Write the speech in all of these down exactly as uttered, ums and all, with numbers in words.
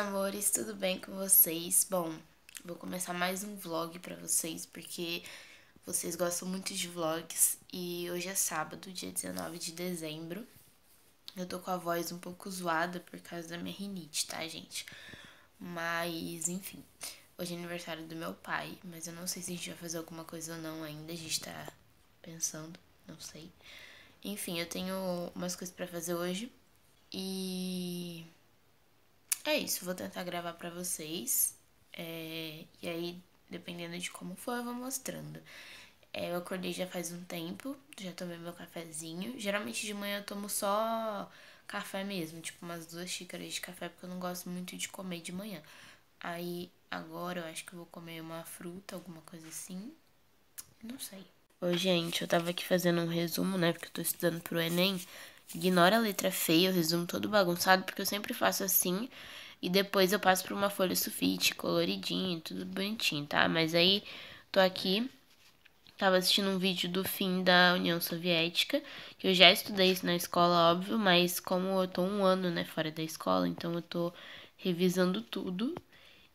amores, tudo bem com vocês? Bom, vou começar mais um vlog pra vocês, porque vocês gostam muito de vlogs. E hoje é sábado, dia dezenove de dezembro. Eu tô com a voz um pouco zoada por causa da minha rinite, tá, gente? Mas, enfim, hoje é aniversário do meu pai, mas eu não sei se a gente vai fazer alguma coisa ou não ainda. A gente tá pensando, não sei. Enfim, eu tenho umas coisas pra fazer hoje. E... é isso, vou tentar gravar pra vocês, é, e aí, dependendo de como for, eu vou mostrando. É, eu acordei já faz um tempo, já tomei meu cafezinho. Geralmente de manhã eu tomo só café mesmo, tipo umas duas xícaras de café, porque eu não gosto muito de comer de manhã. Aí, agora eu acho que eu vou comer uma fruta, alguma coisa assim, não sei. Ô, gente, eu tava aqui fazendo um resumo, né, porque eu tô estudando pro Enem. Ignora a letra feia, eu resumo todo bagunçado, porque eu sempre faço assim. E depois eu passo pra uma folha sulfite, coloridinho, tudo bonitinho, tá? Mas aí, tô aqui, tava assistindo um vídeo do fim da União Soviética, que eu já estudei isso na escola, óbvio, mas como eu tô um ano, né, fora da escola, então eu tô revisando tudo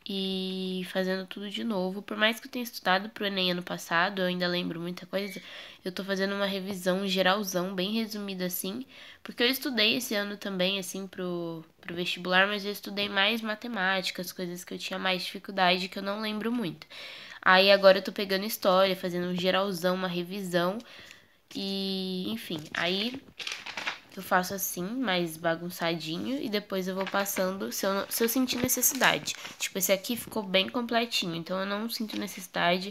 e fazendo tudo de novo. Por mais que eu tenha estudado pro Enem ano passado, eu ainda lembro muita coisa. Eu tô fazendo uma revisão geralzão, bem resumida assim, porque eu estudei esse ano também, assim, pro, pro vestibular, mas eu estudei mais matemática, as coisas que eu tinha mais dificuldade, que eu não lembro muito. Aí agora eu tô pegando história, fazendo um geralzão, uma revisão, e enfim, aí... eu faço assim, mais bagunçadinho, e depois eu vou passando se eu, não, se eu sentir necessidade. Tipo, esse aqui ficou bem completinho, então eu não sinto necessidade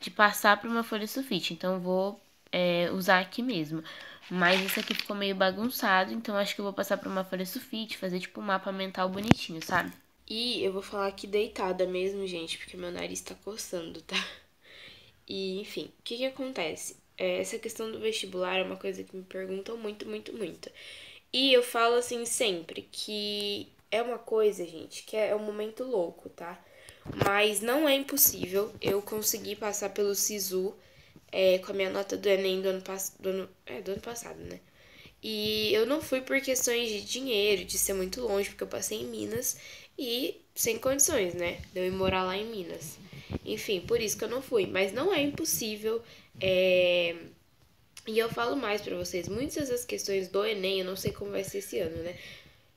de passar para uma folha sulfite. Então eu vou é, usar aqui mesmo. Mas esse aqui ficou meio bagunçado, então acho que eu vou passar para uma folha sulfite, fazer tipo um mapa mental bonitinho, sabe? E eu vou falar aqui deitada mesmo, gente, porque meu nariz tá coçando, tá? E enfim, o que que acontece? Essa questão do vestibular é uma coisa que me perguntam muito, muito, muito. E eu falo assim sempre que é uma coisa, gente, que é um momento louco, tá? Mas não é impossível. Eu consegui passar pelo SISU é, com a minha nota do Enem do ano, do, ano, é, do ano passado, né? E eu não fui por questões de dinheiro, de ser muito longe, porque eu passei em Minas e sem condições, né? De eu ir morar lá em Minas. Enfim, por isso que eu não fui. Mas não é impossível... É... e eu falo mais pra vocês, muitas das questões do Enem, eu não sei como vai ser esse ano, né?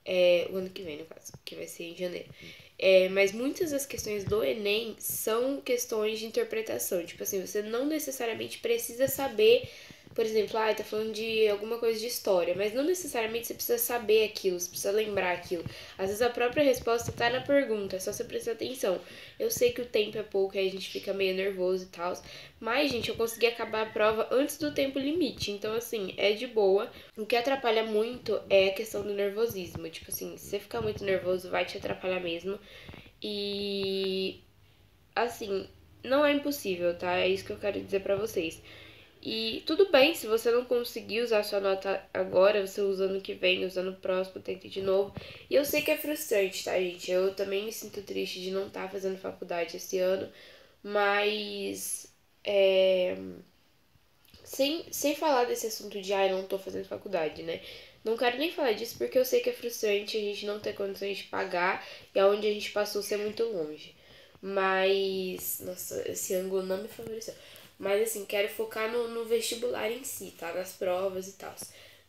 É... o ano que vem, no caso, que vai ser em janeiro. É... mas muitas das questões do Enem são questões de interpretação. Tipo assim, você não necessariamente precisa saber, por exemplo, ah, tá falando de alguma coisa de história, mas não necessariamente você precisa saber aquilo, você precisa lembrar aquilo. Às vezes a própria resposta tá na pergunta, é só você prestar atenção. Eu sei que o tempo é pouco, aí a gente fica meio nervoso e tal, mas, gente, eu consegui acabar a prova antes do tempo limite, então, assim, é de boa. O que atrapalha muito é a questão do nervosismo, tipo assim, se você ficar muito nervoso, vai te atrapalhar mesmo. E, assim, não é impossível, tá? É isso que eu quero dizer pra vocês. E tudo bem, se você não conseguir usar sua nota agora, você usa ano que vem, usa no próximo, tenta de novo. E eu sei que é frustrante, tá, gente? Eu também me sinto triste de não estar fazendo faculdade esse ano, mas... É... Sem, sem falar desse assunto de, ah, eu não tô fazendo faculdade, né? Não quero nem falar disso porque eu sei que é frustrante a gente não ter condições de pagar e aonde a gente passou ser muito longe. Mas... nossa, esse ângulo não me favoreceu. Mas, assim, quero focar no, no vestibular em si, tá? Nas provas e tal.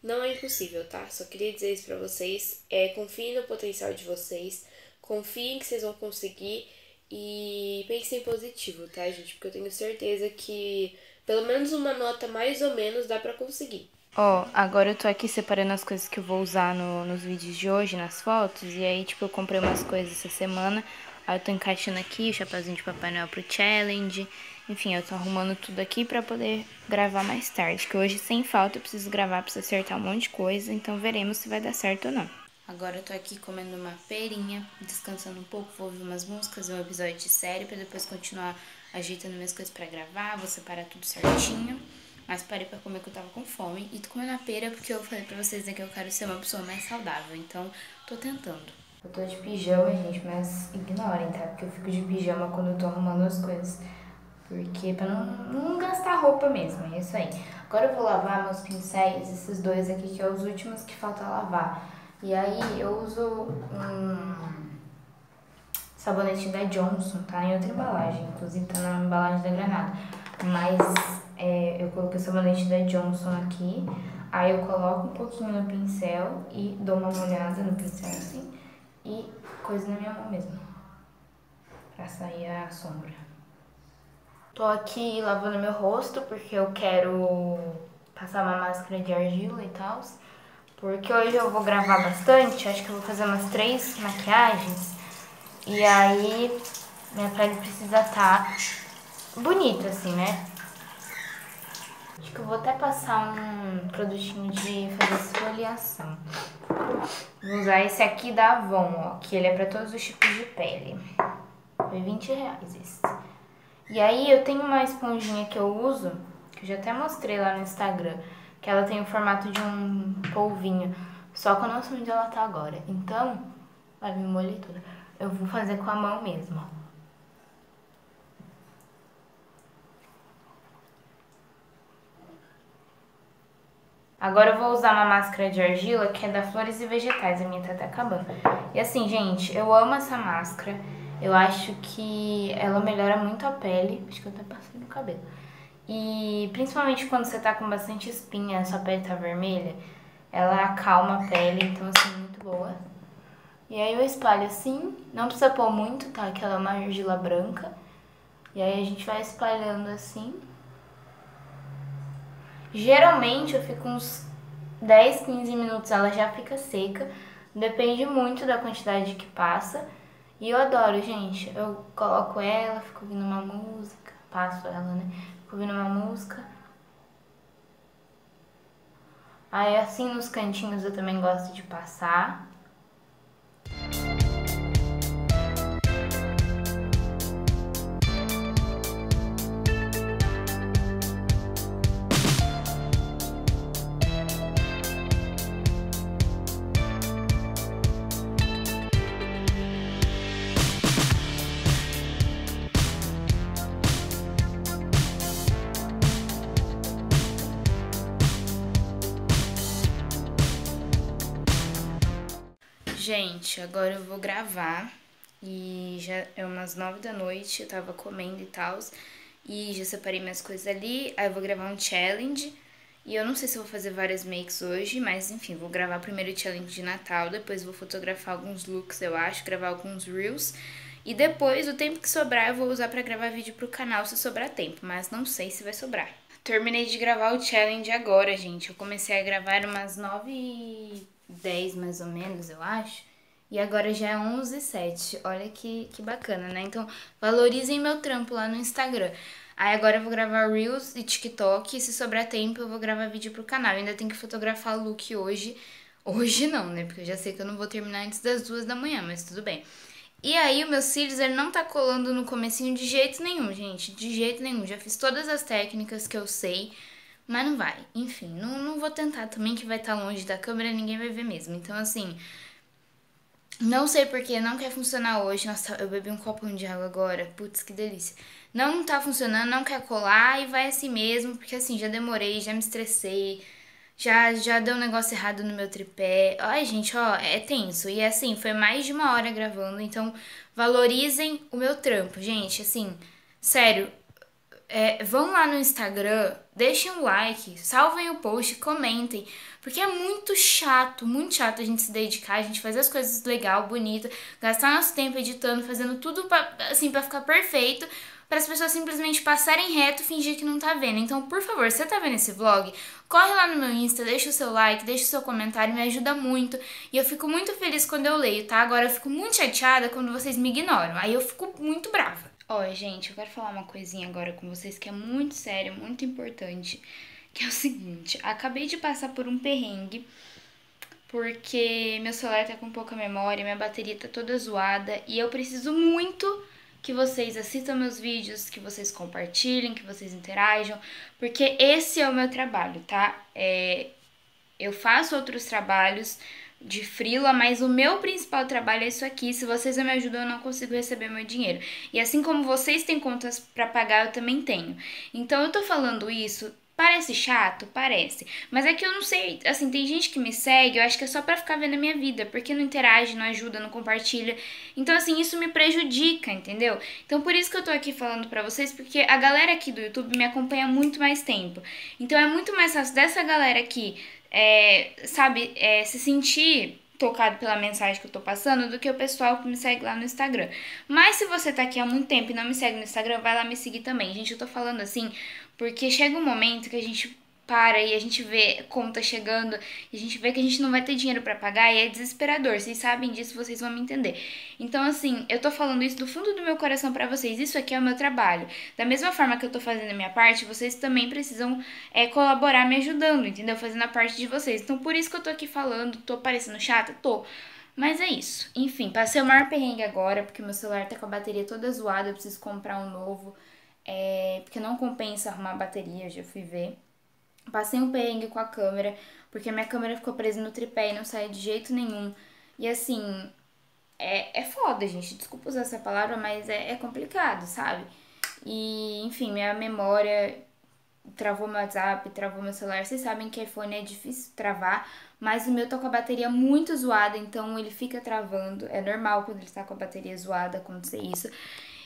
Não é impossível, tá? Só queria dizer isso pra vocês. É, confiem no potencial de vocês. Confiem que vocês vão conseguir. E pensem positivo, tá, gente? Porque eu tenho certeza que pelo menos uma nota mais ou menos dá pra conseguir. Ó, oh, agora eu tô aqui separando as coisas que eu vou usar no, nos vídeos de hoje, nas fotos. E aí, tipo, eu comprei umas coisas essa semana. Aí eu tô encaixando aqui o chapéuzinho de Papai Noel pro challenge. Enfim, eu tô arrumando tudo aqui pra poder gravar mais tarde. Que hoje, sem falta, eu preciso gravar, preciso acertar um monte de coisa. Então, veremos se vai dar certo ou não. Agora eu tô aqui comendo uma perinha, descansando um pouco. Vou ouvir umas músicas, um episódio de série, pra depois continuar ajeitando minhas coisas pra gravar. Vou separar tudo certinho. Mas parei pra comer que eu tava com fome. E tô comendo a pera porque eu falei pra vocês, né, que eu quero ser uma pessoa mais saudável. Então, tô tentando. Eu tô de pijama, gente, mas ignorem, tá? Porque eu fico de pijama quando eu tô arrumando as coisas. Porque pra não, não gastar roupa mesmo, é isso aí. Agora eu vou lavar meus pincéis, esses dois aqui, que é os últimos que falta lavar. E aí eu uso um, sabonetinho da Johnson, tá em outra embalagem, inclusive tá na embalagem da Granada, mas é, eu coloquei o sabonete da Johnson aqui, aí eu coloco um pouquinho no pincel e dou uma molhada no pincel assim, e coisa na minha mão mesmo, pra sair a sombra. Tô aqui lavando meu rosto, porque eu quero passar uma máscara de argila e tal, porque hoje eu vou gravar bastante, acho que eu vou fazer umas três maquiagens, e aí minha pele precisa estar bonita assim, né? Acho que eu vou até passar um produtinho de fazer esfoliação. Vou usar esse aqui da Avon, ó, que ele é pra todos os tipos de pele. Foi vinte reais esse. E aí eu tenho uma esponjinha que eu uso, que eu já até mostrei lá no Instagram, que ela tem o formato de um polvinho, só que eu não sei onde ela tá agora. Então, vai me molhar toda. Eu vou fazer com a mão mesmo, ó. Agora eu vou usar uma máscara de argila que é da Flores e Vegetais, a minha tá até acabando. E assim, gente, eu amo essa máscara, eu acho que ela melhora muito a pele, acho que eu até passei no cabelo. E principalmente quando você tá com bastante espinha, sua pele tá vermelha, ela acalma a pele, então assim, muito boa. E aí eu espalho assim, não precisa pôr muito, tá? Que ela é uma argila branca. E aí a gente vai espalhando assim. Geralmente eu fico uns dez, quinze minutos, ela já fica seca, depende muito da quantidade que passa. E eu adoro, gente, eu coloco ela, fico ouvindo uma música, passo ela, né, fico ouvindo uma música. Aí assim nos cantinhos eu também gosto de passar. Gente, agora eu vou gravar e já é umas nove da noite, eu tava comendo e tal, e já separei minhas coisas ali, aí eu vou gravar um challenge, e eu não sei se eu vou fazer várias makes hoje, mas enfim, vou gravar primeiro o challenge de Natal, depois vou fotografar alguns looks, eu acho, gravar alguns reels, e depois o tempo que sobrar eu vou usar pra gravar vídeo pro canal se sobrar tempo, mas não sei se vai sobrar. Terminei de gravar o challenge agora, gente, eu comecei a gravar umas nove e dez mais ou menos, eu acho. E agora já é onze e sete. Olha que, que bacana, né? Então, valorizem meu trampo lá no Instagram. Aí agora eu vou gravar Reels e TikTok. E se sobrar tempo, eu vou gravar vídeo pro canal. Eu ainda tenho que fotografar o look hoje. Hoje não, né? Porque eu já sei que eu não vou terminar antes das duas da manhã, mas tudo bem. E aí, o meus cílios, ele não tá colando no comecinho de jeito nenhum, gente. De jeito nenhum. Já fiz todas as técnicas que eu sei. Mas não vai, enfim, não, não vou tentar também que vai estar longe da câmera, ninguém vai ver mesmo. Então assim, não sei porque não quer funcionar hoje. Nossa, eu bebi um copão de água agora, putz, que delícia. Não tá funcionando, não quer colar e vai assim mesmo, porque assim, já demorei, já me estressei, já, já deu um negócio errado no meu tripé. Ai gente, ó, é tenso. E assim, foi mais de uma hora gravando, então valorizem o meu trampo, gente, assim, sério. É, vão lá no Instagram, deixem um like, salvem o post, comentem, porque é muito chato, muito chato a gente se dedicar, a gente fazer as coisas legal, bonita, gastar nosso tempo editando, fazendo tudo pra, assim, pra ficar perfeito, para as pessoas simplesmente passarem reto e fingir que não tá vendo. Então, por favor, se você tá vendo esse vlog, corre lá no meu Insta, deixa o seu like, deixa o seu comentário, me ajuda muito. E eu fico muito feliz quando eu leio, tá? Agora eu fico muito chateada quando vocês me ignoram, aí eu fico muito brava. Olha, gente, eu quero falar uma coisinha agora com vocês que é muito séria, muito importante, que é o seguinte, acabei de passar por um perrengue, porque meu celular tá com pouca memória, minha bateria tá toda zoada, e eu preciso muito que vocês assistam meus vídeos, que vocês compartilhem, que vocês interajam, porque esse é o meu trabalho, tá? É, eu faço outros trabalhos de frila, mas o meu principal trabalho é isso aqui. Se vocês não me ajudam, eu não consigo receber meu dinheiro. E assim como vocês têm contas pra pagar, eu também tenho. Então eu tô falando isso Parece chato? Parece. Mas é que eu não sei, assim, tem gente que me segue, eu acho que é só pra ficar vendo a minha vida, porque não interage, não ajuda, não compartilha. Então, assim, isso me prejudica, entendeu? Então, por isso que eu tô aqui falando pra vocês, porque a galera aqui do YouTube me acompanha muito mais tempo. Então, é muito mais fácil dessa galera aqui, é, sabe, é, se sentir tocado pela mensagem que eu tô passando do que o pessoal que me segue lá no Instagram. Mas se você tá aqui há muito tempo e não me segue no Instagram, vai lá me seguir também. Gente, eu tô falando assim porque chega um momento que a gente para e a gente vê conta chegando, e a gente vê que a gente não vai ter dinheiro pra pagar e é desesperador. Vocês sabem disso, vocês vão me entender. Então, assim, eu tô falando isso do fundo do meu coração pra vocês. Isso aqui é o meu trabalho. Da mesma forma que eu tô fazendo a minha parte, vocês também precisam é, colaborar me ajudando, entendeu? Fazendo a parte de vocês. Então, por isso que eu tô aqui falando. Tô parecendo chata? Tô. Mas é isso. Enfim, passei o maior perrengue agora, porque meu celular tá com a bateria toda zoada, eu preciso comprar um novo, é, porque não compensa arrumar a bateria, eu já fui ver. Passei um perrengue com a câmera, porque a minha câmera ficou presa no tripé e não saiu de jeito nenhum. E assim, é, é foda, gente. Desculpa usar essa palavra, mas é, é complicado, sabe? E, enfim, minha memória travou meu WhatsApp, travou meu celular. Vocês sabem que iPhone é difícil travar, mas o meu tá com a bateria muito zoada, então ele fica travando. É normal quando ele tá com a bateria zoada acontecer isso.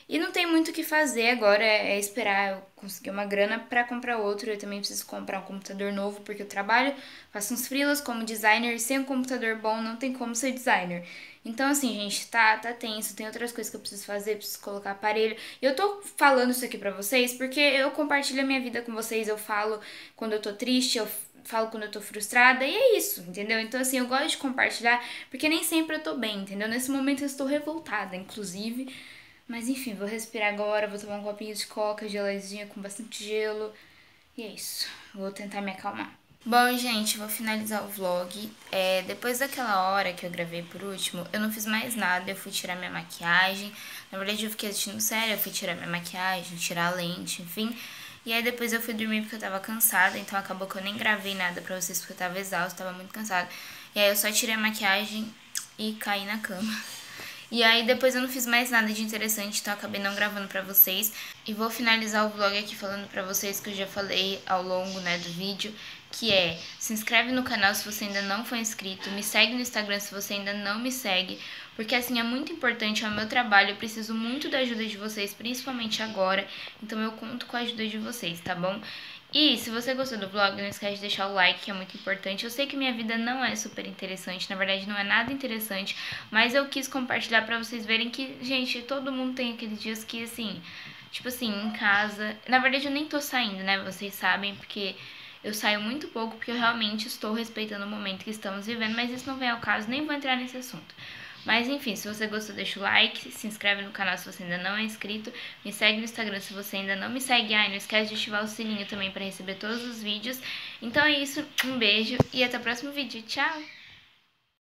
E não tem muito o que fazer agora, é esperar eu conseguir uma grana pra comprar outro. Eu também preciso comprar um computador novo, porque eu trabalho, faço uns freelas como designer, e sem um computador bom não tem como ser designer. Então, assim, gente, tá, tá tenso, tem outras coisas que eu preciso fazer, preciso colocar aparelho. E eu tô falando isso aqui pra vocês porque eu compartilho a minha vida com vocês, eu falo quando eu tô triste, eu falo quando eu tô frustrada, e é isso, entendeu? Então, assim, eu gosto de compartilhar, porque nem sempre eu tô bem, entendeu? Nesse momento eu estou revoltada, inclusive. Mas enfim, vou respirar agora, vou tomar um copinho de coca, geladinha com bastante gelo. E é isso, vou tentar me acalmar. Bom, gente, vou finalizar o vlog. É, depois daquela hora que eu gravei por último, eu não fiz mais nada, eu fui tirar minha maquiagem. Na verdade, eu fiquei assistindo série, eu fui tirar minha maquiagem, tirar a lente, enfim. E aí depois eu fui dormir porque eu tava cansada, então acabou que eu nem gravei nada pra vocês porque eu tava exausta, tava muito cansada. E aí eu só tirei a maquiagem e caí na cama. E aí depois eu não fiz mais nada de interessante, então eu acabei não gravando pra vocês. E vou finalizar o vlog aqui falando pra vocês que eu já falei ao longo, né, do vídeo, que é, se inscreve no canal se você ainda não for inscrito, me segue no Instagram se você ainda não me segue, porque assim, é muito importante, é o meu trabalho, eu preciso muito da ajuda de vocês, principalmente agora, então eu conto com a ajuda de vocês, tá bom? E se você gostou do vlog, não esquece de deixar o like, que é muito importante. Eu sei que minha vida não é super interessante, na verdade não é nada interessante, mas eu quis compartilhar pra vocês verem que, gente, todo mundo tem aqueles dias que, assim, tipo assim, em casa... Na verdade eu nem tô saindo, né, vocês sabem, porque eu saio muito pouco, porque eu realmente estou respeitando o momento que estamos vivendo, mas isso não vem ao caso, nem vou entrar nesse assunto. Mas enfim, se você gostou, deixa o like, se inscreve no canal se você ainda não é inscrito, me segue no Instagram se você ainda não me segue, ai, não esquece de ativar o sininho também pra receber todos os vídeos. Então é isso, um beijo e até o próximo vídeo, tchau!